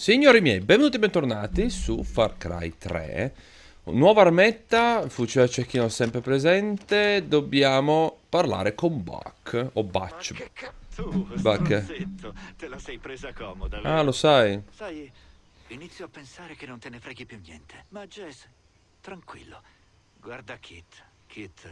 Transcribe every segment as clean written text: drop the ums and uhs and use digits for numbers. Signori miei, benvenuti e bentornati su Far Cry 3. Nuova armetta, fucile a cecchino sempre presente. Dobbiamo parlare con Buck o Batch. Buck. Te la sei presa comoda. Ah, lo sai. Sai, inizio a pensare che non te ne freghi più niente. Ma Jess, tranquillo. Guarda Kit. Kit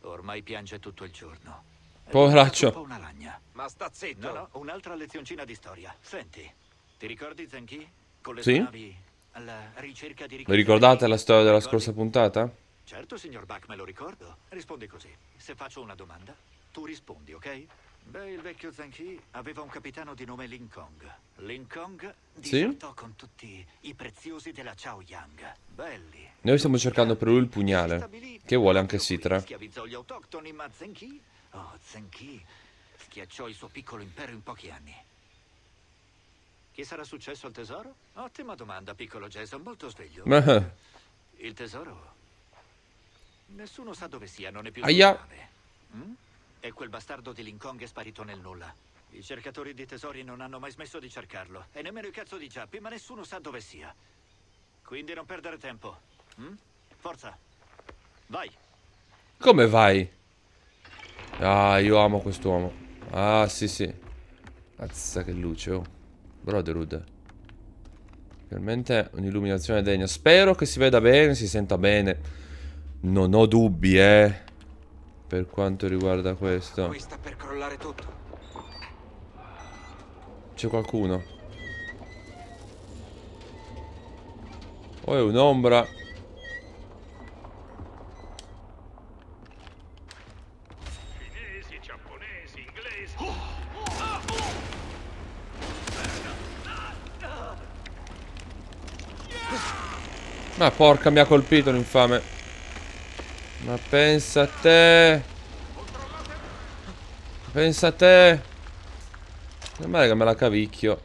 ormai piange tutto il giorno. Poveraccio. È un po' una lagna. Ma sta zitto. No, un'altra lezioncina di storia. Senti. Ti ricordi Zenki? Con le navi alla ricerca di ricordi. Vi ricordate la storia della scorsa puntata? Certo, signor Buck, me lo ricordo. Rispondi così. Se faccio una domanda, tu rispondi, ok? Beh, il vecchio Zenki aveva un capitano di nome Lin Kong. Lin Kong disertò con tutti i preziosi della Chao Yang. Belli. Noi stiamo cercando per lui il pugnale, che vuole anche Citra. Schiavizzò gli autoctoni, ma Zenki, Zenki schiacciò il suo piccolo impero in pochi anni. Che sarà successo al tesoro? Ottima domanda, piccolo Jason, molto sveglio. Il tesoro? Nessuno sa dove sia, non è più nave. E quel bastardo di Lin Kong è sparito nel nulla. I cercatori di tesori non hanno mai smesso di cercarlo. E nemmeno il cazzo di Giappi, ma nessuno sa dove sia. Quindi non perdere tempo. Forza. Vai. Come vai? Ah, io amo quest'uomo. Ah, sì, sì. Azza, che luce, oh. Brotherhood. Veramente un'illuminazione degna. Spero che si veda bene, si senta bene. Non ho dubbi, per quanto riguarda questo. Qui sta per crollare tutto. C'è qualcuno. Oh, è un'ombra. Cinesi, giapponesi, inglesi. Ma porca, mi ha colpito l'infame. Ma pensa a te. Pensa a te. Non male che me la cavicchio.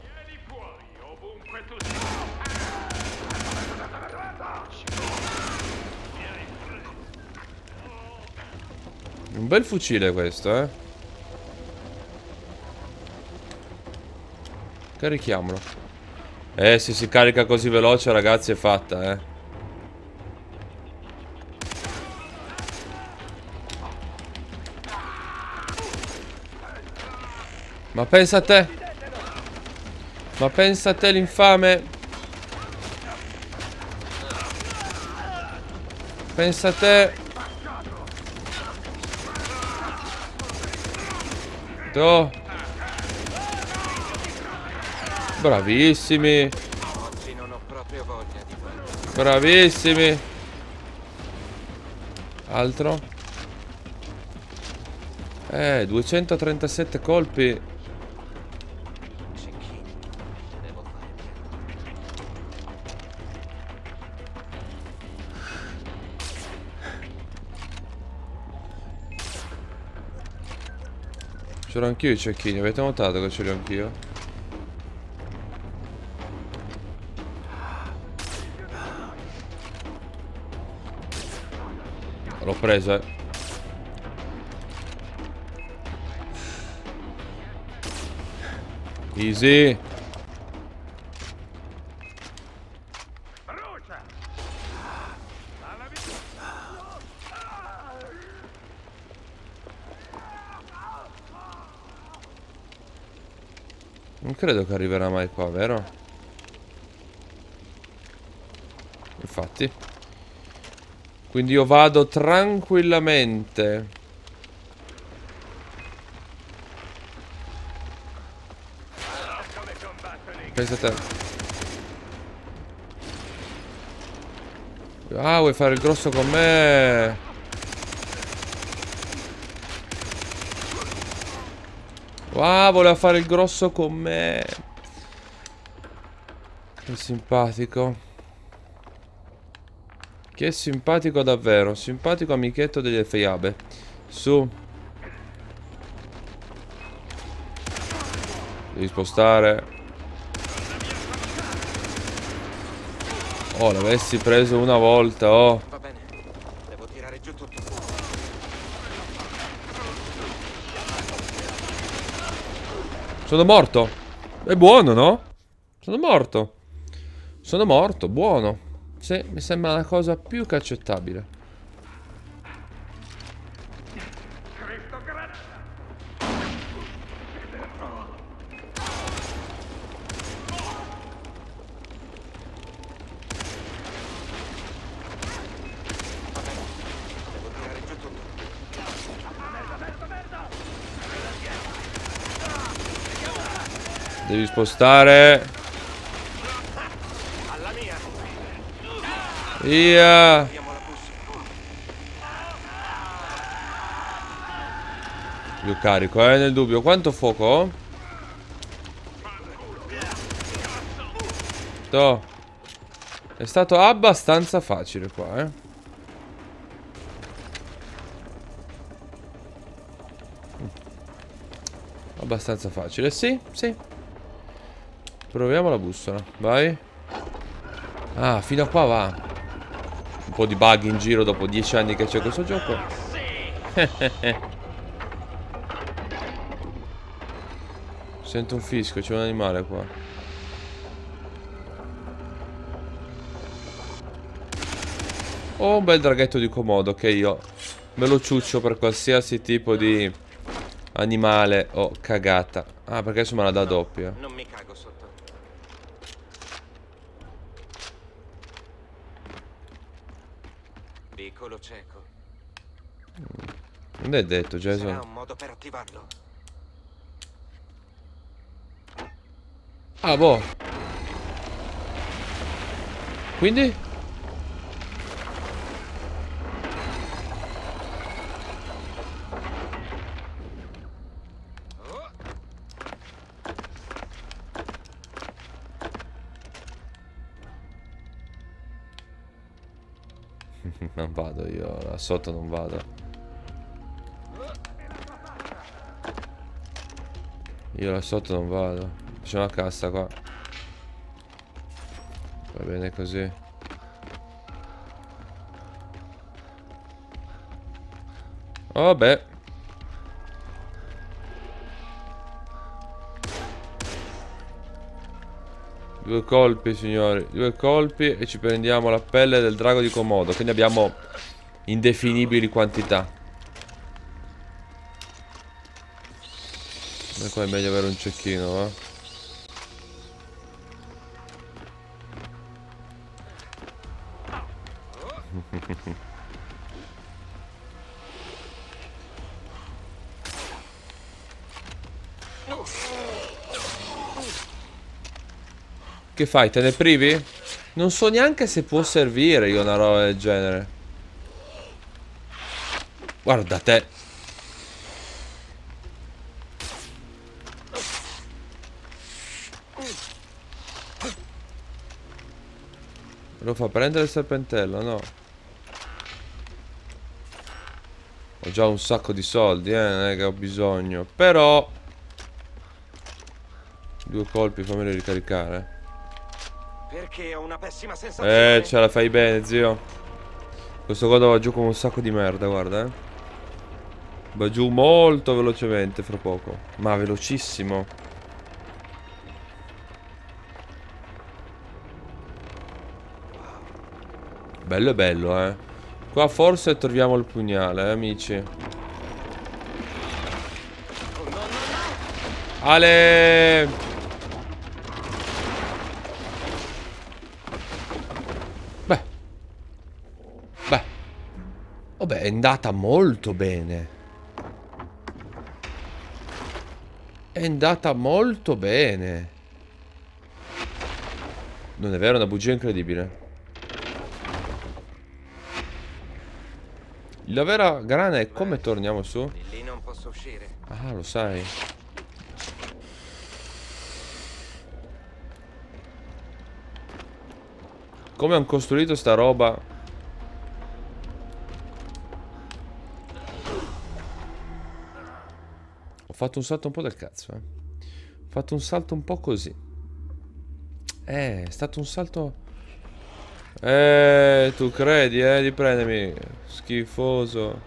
Un bel fucile questo, eh. Carichiamolo. Se si carica così veloce, ragazzi, è fatta, eh. Ma pensa a te. Ma pensa a te, l'infame. Pensa a te. Oh. Bravissimi. Bravissimi. Altro. 237 colpi. Ce l'ho anch'io i cecchini, avete notato che ce li ho anch'io? L'ho preso, eh. Easy. Non credo che arriverà mai qua, vero? Infatti. Quindi io vado tranquillamente. Pensa a te. Ah, vuoi fare il grosso con me? Ah, voleva fare il grosso con me. Che simpatico. Che simpatico davvero. Simpatico amichetto degli Efiabe. Su. Devi spostare. Oh, l'avessi preso una volta, oh. Va bene. Devo tirare giù tutto. Sono morto. È buono, no? Sono morto. Sono morto, buono. Sì, mi sembra una cosa più che accettabile. Devi spostare. Via. Io carico, nel dubbio. Quanto fuoco ho? Toh. È stato abbastanza facile qua, Abbastanza facile, sì, sì. Proviamo la bussola, vai. Ah, fino a qua va. Un po' di bug in giro dopo 10 anni che c'è questo gioco. Sento un fischio, c'è un animale qua. Oh, un bel draghetto di Komodo che io me lo ciuccio per qualsiasi tipo di animale o cagata. Ah, perché adesso me la dà doppia. Non mi cago sotto. Piccolo cieco. Non è detto, Jason. Sarà un modo per attivarlo. Ah, boh. Quindi? Non vado io, là sotto non vado. Io là sotto non vado. Facciamo la cassa qua. Va bene così. Vabbè. Due colpi, signori. Due colpi e ci prendiamo la pelle del drago di Komodo. Quindi abbiamo indefinibili quantità. Ma qua è meglio avere un cecchino, Che fai? Te ne privi? Non so neanche se può servire io una roba del genere. Guarda te. Lo fa prendere il serpentello, no? Ho già un sacco di soldi, non è che ho bisogno. Però... due colpi, fammeli ricaricare. Perché ho una pessima sensazione. Ce la fai bene, zio. Questo qua va giù come un sacco di merda, guarda, va giù molto velocemente fra poco. Ma velocissimo. Bello bello, Qua forse troviamo il pugnale, amici. Ale! Vabbè, è andata molto bene. È andata molto bene. Non è vero, è una bugia incredibile. La vera grana è come torniamo su? Lì non posso uscire. Ah, lo sai. Come hanno costruito sta roba? Ho fatto un salto un po' del cazzo, Ho fatto un salto un po' così. È stato un salto. Tu credi, di prendermi. Schifoso.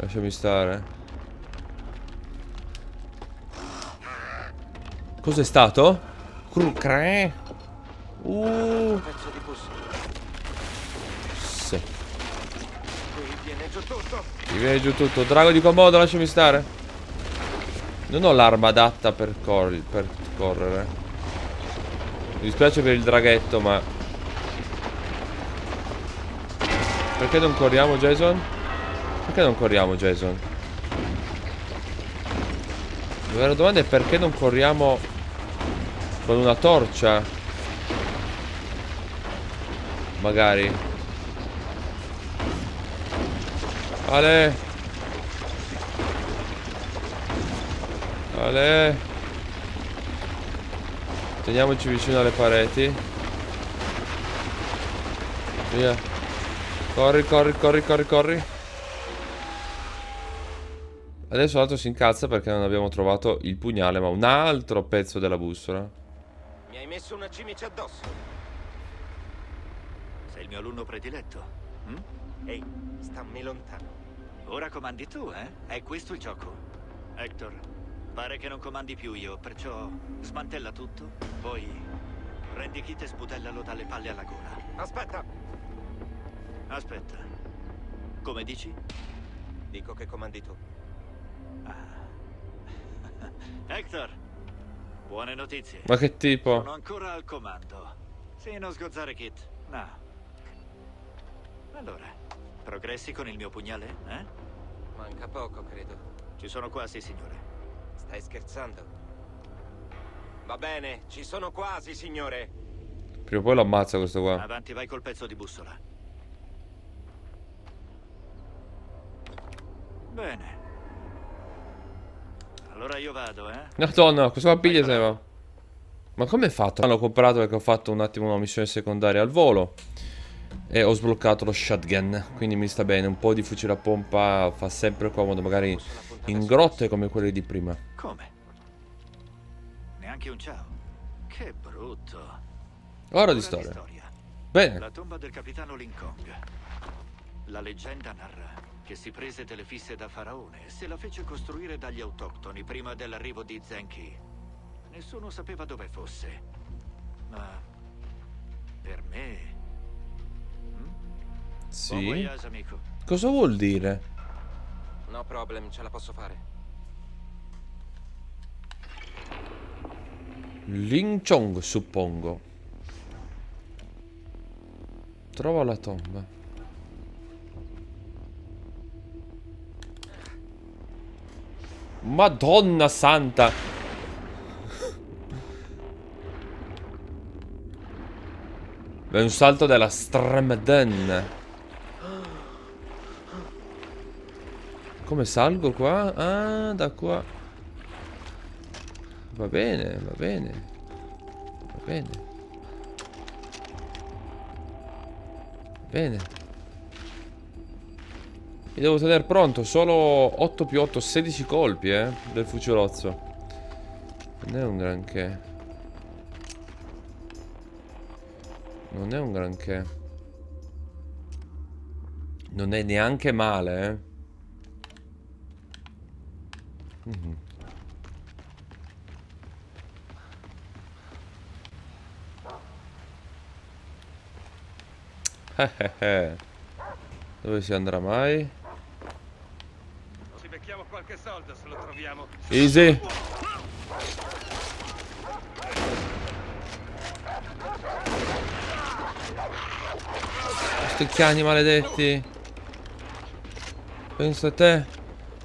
Lasciami stare. Cos'è stato? Crucre. Pezzo di busto. Sì. Qui viene giù tutto. Qui viene giù tutto. Drago di Komodo, lasciami stare. Non ho l'arma adatta per, correre. Mi dispiace per il draghetto, ma... Perché non corriamo, Jason? Perché non corriamo, Jason? La vera domanda è perché non corriamo con una torcia? Magari. Ale. Ale. Teniamoci vicino alle pareti. Via. Corri, corri, corri, corri, corri. Adesso l'altro si incazza perché non abbiamo trovato il pugnale, ma un altro pezzo della bussola. Mi hai messo una cimice addosso. Sei il mio alunno prediletto. Ehi, stammi lontano. Ora comandi tu, eh? È questo il gioco. Hector, pare che non comandi più io, perciò smantella tutto, poi prendi Kit e sputellalo dalle palle alla gola. Aspetta! Aspetta. Come dici? Dico che comandi tu. Hector, buone notizie. Ma che tipo? Sono ancora al comando. Sì, non sgozzare Kit. No. Allora, progressi con il mio pugnale, eh? Manca poco, credo. Ci sono quasi, signore. Stai scherzando? Va bene, ci sono quasi, signore. Prima o poi lo ammazza questo qua. Avanti, vai col pezzo di bussola. Bene. Allora io vado, eh? Madonna, questo qua piglia se ne va. Ma come è fatto? L'ho comprato perché ho fatto un attimo una missione secondaria al volo e ho sbloccato lo shotgun, quindi mi sta bene. Un po' di fucile a pompa fa sempre comodo, magari in grotte come quelle di prima. Come? Neanche un ciao. Che brutto. Ora di storia. Bene. La tomba del capitano Lin Kong. La leggenda narra che si prese delle fisse da faraone e se la fece costruire dagli autoctoni prima dell'arrivo di Zenki. Nessuno sapeva dove fosse, ma per me... Sì? Cosa vuol dire? No problem, ce la posso fare. Lin Chong, suppongo. Trova la tomba. Madonna santa. È un salto della Stramden. Come salgo qua? Ah, da qua. Va bene, va bene. Va bene. Bene. Mi devo tenere pronto, solo 8 più 8, 16 colpi, del fucilozzo. Non è un granché. Non è un granché. Non è neanche male, Dove si andrà mai? Qualche soldo se lo troviamo. Easy. Questi cani maledetti. Pensa a te.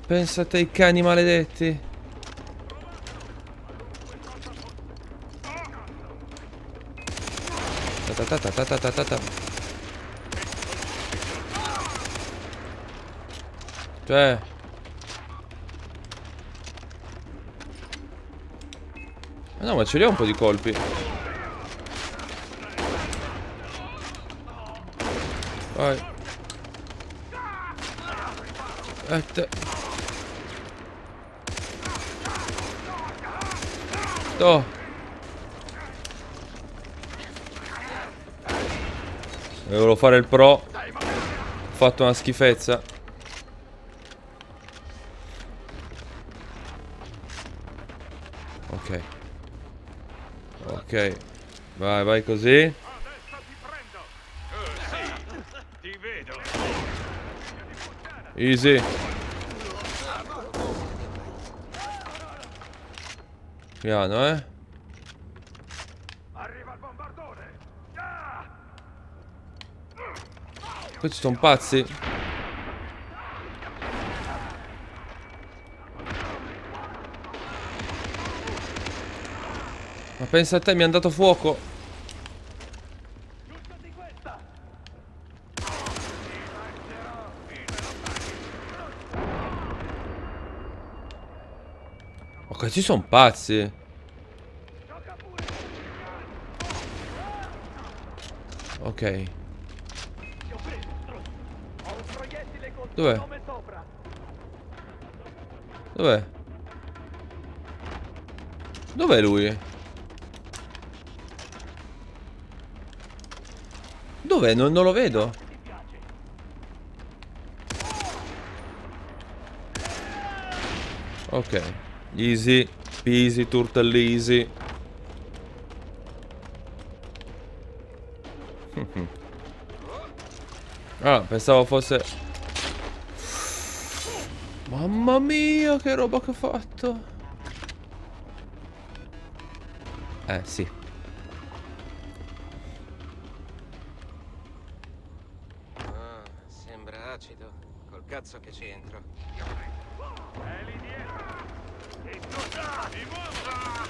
Pensa a te, i cani maledetti. Cioè, no, ma ce li ho un po' di colpi. Vai. Oh. Dovevo fare il pro. Ho fatto una schifezza. Ok, vai, vai così. Easy. Piano, eh. Arriva il bombardone. Questi sono pazzi. Ma pensa a te, mi hanno dato fuoco. Ok, ci sono pazzi. Ok. Dov'è? Dov'è? Dov'è lui? Dov'è? Non lo vedo. Ok. Easy peasy turtle easy. Ah, pensavo fosse... Mamma mia, che roba che ho fatto. Sì. Cazzo che c'entro. È lì dietro. E tu da, di mondo.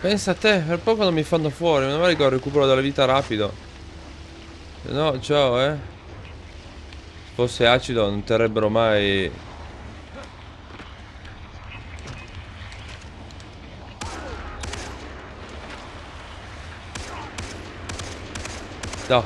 Pensa a te, per poco non mi fanno fuori, meno male che ho recupero dalla vita rapido. No, ciao, eh. Se fosse acido non terrebbero mai. No.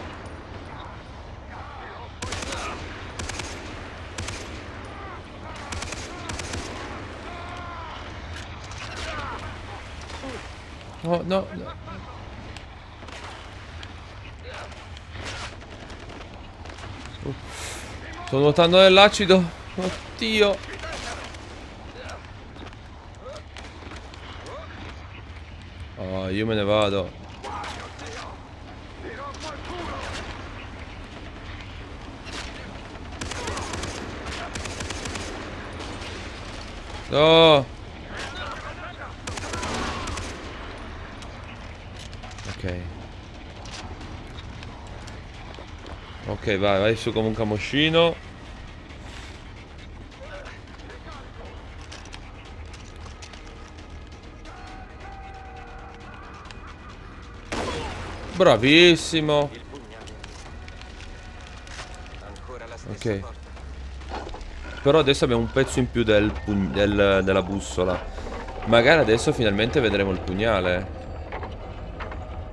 Oh, no, no. Sto nuotando nell'acido. Oddio. Oh, io me ne vado. No. Ok. Ok, vai, vai su come un camoscino. Bravissimo. Ok. Però adesso abbiamo un pezzo in più della bussola. Magari adesso finalmente vedremo il pugnale.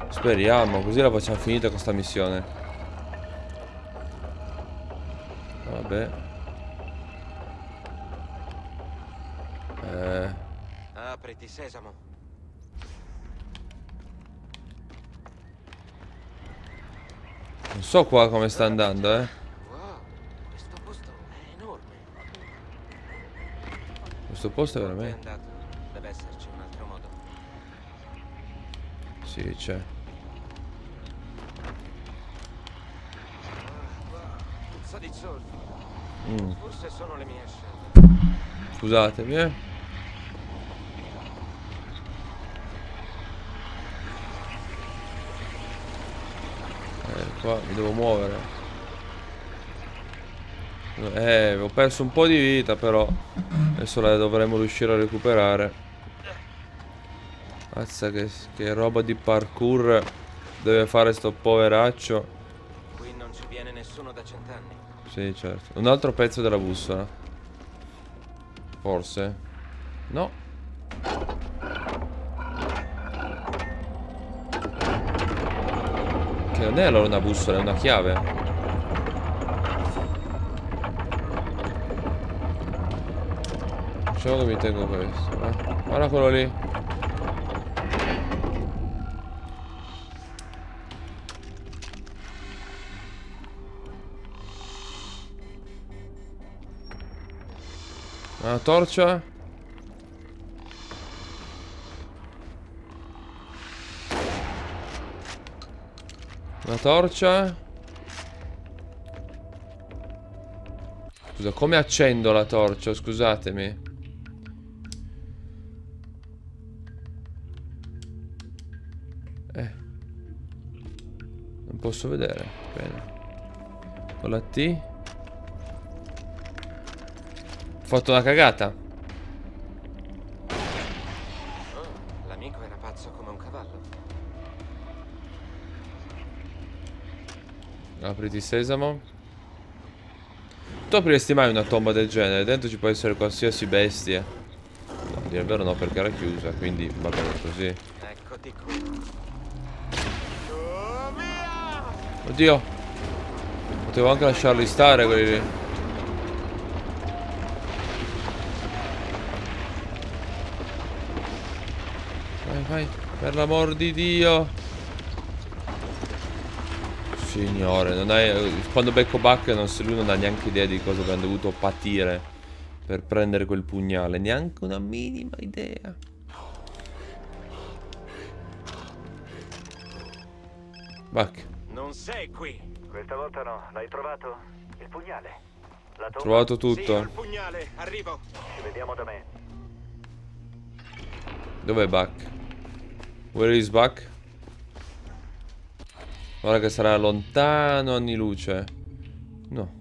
Speriamo, così la facciamo finita questa missione. Vabbè. Apriti sesamo. Non so qua come sta andando, eh. Questo posto è veramente... Deve esserci un altro modo. Sì, c'è. Puzza di zolfo. Forse sono le mie scelte. Scusatemi, eh. Qua mi devo muovere. Ho perso un po' di vita però. Adesso la dovremmo riuscire a recuperare. Azza, che roba di parkour deve fare sto poveraccio. Qui non ci viene nessuno da cent'anni. Sì, certo. Un altro pezzo della bussola. Forse. No. Che non è allora una bussola, è una chiave. Che mi tengo questo, eh. Guarda quello lì. Una torcia. Una torcia. Scusa, come accendo la torcia? Scusatemi. Non posso vedere. Bene. Con la T. Ho fatto la cagata. Oh, l'amico era pazzo come un cavallo. Apriti sesamo. Tu apriresti mai una tomba del genere? Dentro ci può essere qualsiasi bestia. No, a dire il vero no, perché era chiusa. Quindi va bene così. Eccoti qui. Oddio. Potevo anche lasciarli stare quelli lì. Vai, per l'amor di Dio. Signore, non hai... Quando becco Buck lui non ha neanche idea di cosa abbiamo dovuto patire per prendere quel pugnale. Neanche una minima idea. Buck. Non sei qui. Questa volta no. L'hai trovato? Il pugnale? L'ha trovato tutto? Sì, il pugnale. Arrivo. Ci vediamo da me. Dov'è Buck? Where is Buck? Guarda che sarà lontano anni luce. No.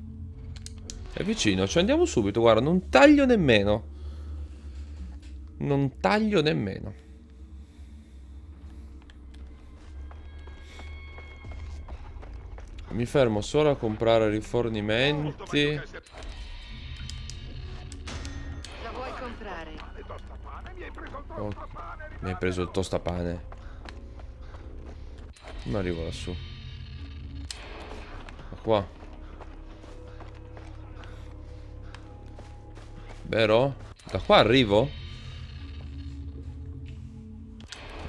È vicino, ci andiamo subito. Guarda, non taglio nemmeno. Non taglio nemmeno. Mi fermo solo a comprare rifornimenti. La vuoi comprare? Oh, mi hai preso il tostapane. Non arrivo lassù. Ma qua. Vero? Da qua arrivo?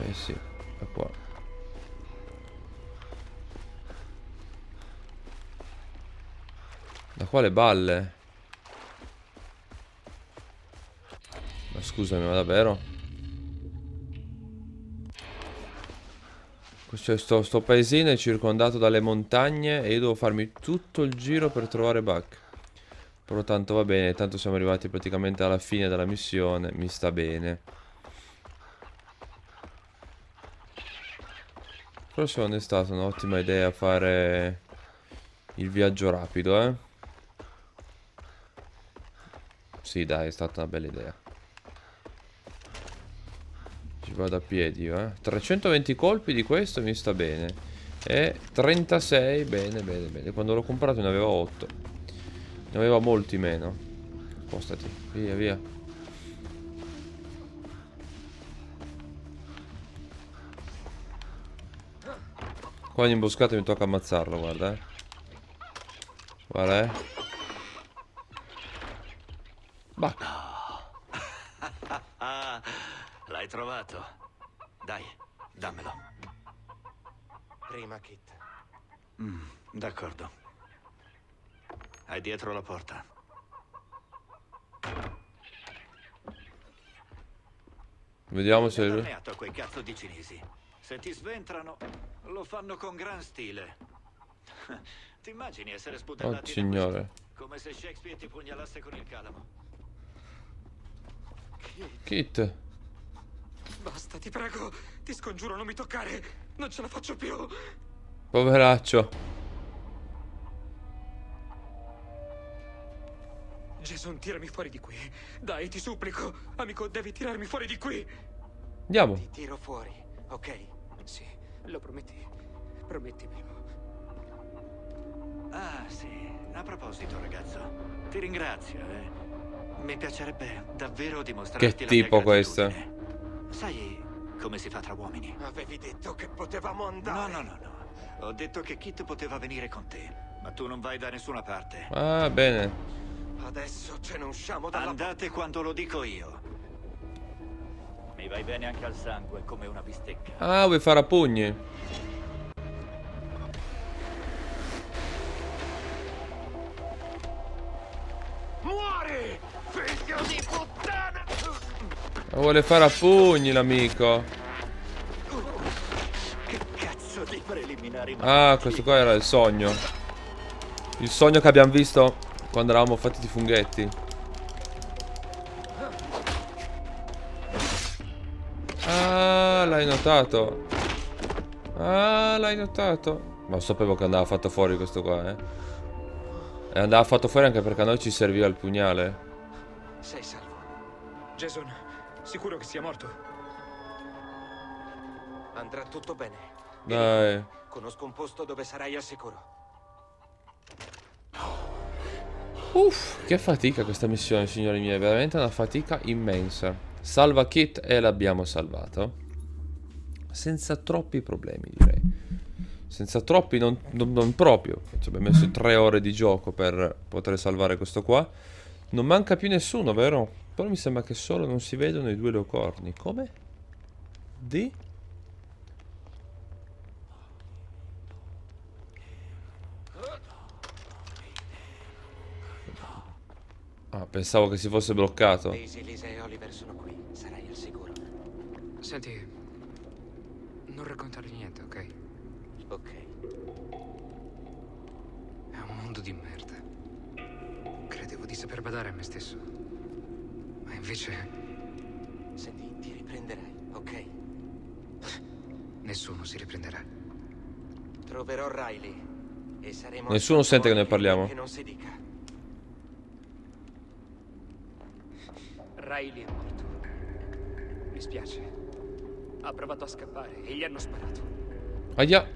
Eh sì, da qua. Da qua le balle. Ma scusami, ma davvero? Sto paesino è circondato dalle montagne e io devo farmi tutto il giro per trovare Buck. Però tanto va bene, tanto siamo arrivati praticamente alla fine della missione, mi sta bene. Però secondo me è stata un'ottima idea fare il viaggio rapido, eh. Sì dai, è stata una bella idea. Vado a piedi io, eh. 320 colpi di questo mi sta bene. E 36, bene, bene, bene. Quando l'ho comprato ne aveva 8. Ne aveva molti meno. Spostati, via, via. Qua in imboscata mi tocca ammazzarlo, guarda, eh. Guarda, eh. Bah. L'hai trovato? Dai, dammelo. Prima Kit. D'accordo. Hai dietro la porta. Vediamo se... Ho dato a quei cazzo di cinesi. Se ti sventrano, lo fanno con gran stile. Ti immagini essere sputtanati? Oh, signore. Come se Shakespeare ti pugnalasse con il calamo. Kit. Basta, ti prego, ti scongiuro, non mi toccare, non ce la faccio più. Poveraccio. Jason, tirami fuori di qui. Dai, ti supplico, amico, devi tirarmi fuori di qui. Andiamo. Ti tiro fuori, ok? Sì, lo prometti. Promettimelo. Ah, sì. A proposito, ragazzo, ti ringrazio, eh. Mi piacerebbe davvero dimostrarti la mia gratitudine. Che tipo questo? Sai come si fa tra uomini? Avevi detto che potevamo andare. No, no, no, no. Ho detto che Kit poteva venire con te, ma tu non vai da nessuna parte. Ah, bene. Adesso ce ne usciamo dalla... Andate quando lo dico io. Mi vai bene anche al sangue, come una bistecca. Ah, vuoi fare a pugni? Muori, figlio di... Lo vuole fare a pugni l'amico. Ah, questo qua era il sogno. Il sogno che abbiamo visto quando eravamo fatti di funghetti. Ah, l'hai notato. Ah, l'hai notato. Ma sapevo che andava fatto fuori questo qua, eh. E andava fatto fuori anche perché a noi ci serviva il pugnale. Sei salvo. Jason, sicuro che sia morto? Andrà tutto bene. Dai. Conosco un posto dove sarai al sicuro. Uff, che fatica questa missione, signori miei. Veramente una fatica immensa. Salva Kit e l'abbiamo salvato. Senza troppi problemi, direi. Senza troppi, non proprio. Ci abbiamo messo 3 ore di gioco per poter salvare questo qua. Non manca più nessuno, vero? Però mi sembra che solo non si vedono i 2 leocorni. Come? Di? Ah, pensavo che si fosse bloccato. Elisa e Oliver sono qui. Sarai al sicuro. Senti, non raccontare niente, ok? Ok. È un mondo di merda. Credevo di saper badare a me stesso. Ma invece... Senti, ti riprenderai, ok? Nessuno si riprenderà. Troverò Riley e saremo... Nessuno sente che ne parliamo. Che non si dica. Riley è morto. Mi spiace. Ha provato a scappare e gli hanno sparato. Ahia.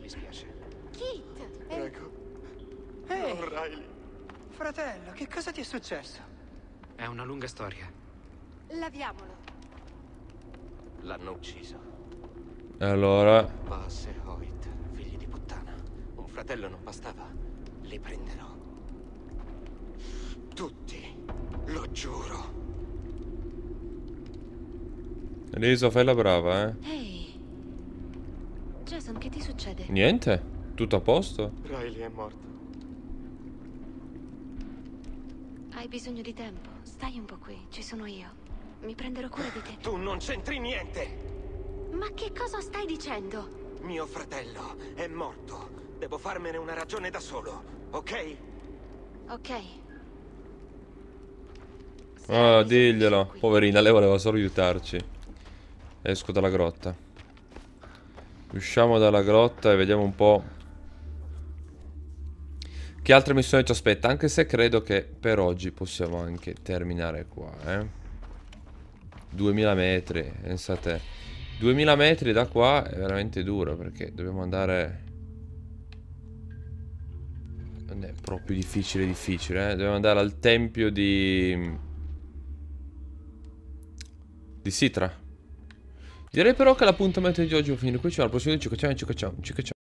Mi spiace. Kit! Prego. Ehi! No, Riley. Fratello, che cosa ti è successo? È una lunga storia. Laviamolo. L'hanno ucciso. E allora? Vaas e Hoyt, figli di puttana. Un fratello non bastava. Li prenderò. Tutti. Lo giuro. Elisa, fai la brava, eh. Ehi. Jason, che ti succede? Niente, tutto a posto. Riley è morto. Hai bisogno di tempo, stai un po' qui, ci sono io. Mi prenderò cura di te. Tu non c'entri niente. Ma che cosa stai dicendo? Mio fratello è morto. Devo farmene una ragione da solo, ok? Ok. Oh, diglielo. Poverina, lei voleva solo aiutarci. Esco dalla grotta. Usciamo dalla grotta e vediamo un po' che altre missioni ci aspetta. Anche se credo che per oggi possiamo anche terminare qua, eh? 2000 metri, pensate. 2000 metri da qua è veramente duro perché dobbiamo andare... Non è proprio difficile, difficile, eh? Dobbiamo andare al tempio di Citra. Direi però che l'appuntamento di oggi è finito qui, ci vediamo al prossimo video, ciao ciao ciao ciao ciao.